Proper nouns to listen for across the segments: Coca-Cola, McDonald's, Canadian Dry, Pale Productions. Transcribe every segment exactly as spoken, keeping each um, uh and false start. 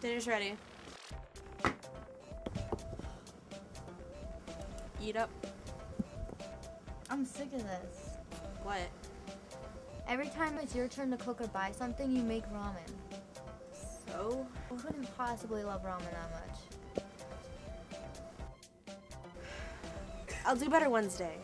Dinner's ready. Eat up. I'm sick of this. What? Every time it's your turn to cook or buy something, you make ramen. So? Who couldn't possibly love ramen that much? I'll do better Wednesday.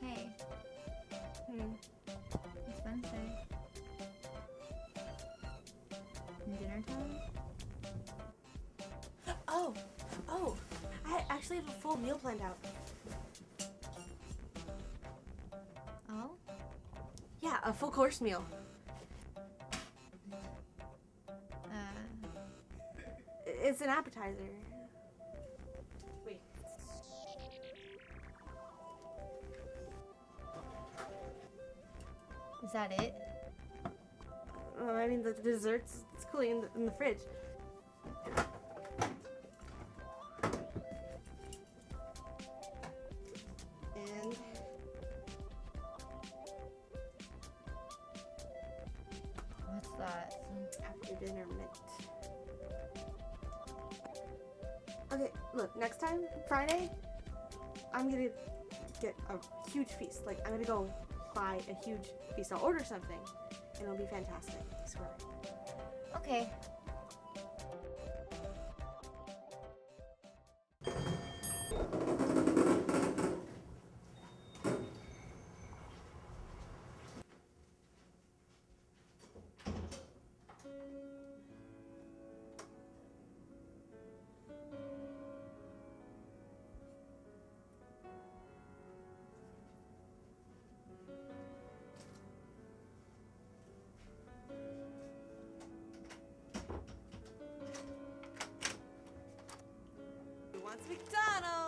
Hey. Hey. It's Wednesday. Dinner time? Oh! Oh! I actually have a full meal planned out. Oh? Yeah, a full course meal. Uh. It's an appetizer. Is that it? Well, I mean, the dessert's it's cooling in the, in the fridge. And... what's that? After dinner mint. Okay, look, next time, Friday, I'm gonna get a huge feast. Like, I'm gonna go buy a huge piece. I'll order something, and it'll be fantastic. I swear. Okay. McDonald's!